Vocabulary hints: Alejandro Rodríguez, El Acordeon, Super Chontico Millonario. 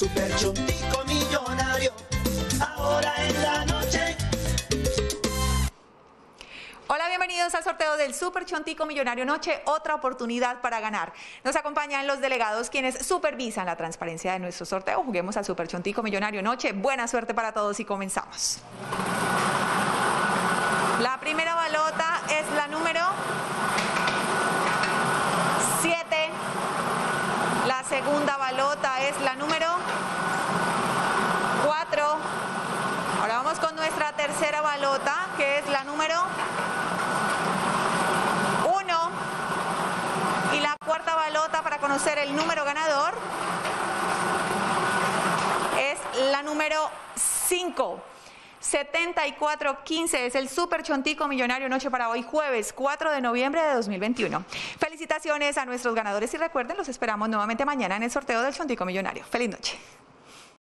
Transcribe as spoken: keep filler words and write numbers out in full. Super Chontico Millonario, ahora en la noche. Hola, bienvenidos al sorteo del Super Chontico Millonario Noche, otra oportunidad para ganar. Nos acompañan los delegados quienes supervisan la transparencia de nuestro sorteo. Juguemos al Super Chontico Millonario Noche. Buena suerte para todos y comenzamos. La primera balota es la número siete. La segunda balota es la número cuatro. Ahora vamos con nuestra tercera balota, que es la número uno. Y la cuarta balota para conocer el número ganador es la número cinco. setenta y cuatro quince es el Super Chontico Millonario Noche para hoy, jueves cuatro de noviembre de dos mil veintiuno. Felicitaciones a nuestros ganadores y recuerden, los esperamos nuevamente mañana en el sorteo del Chontico Millonario. Feliz noche.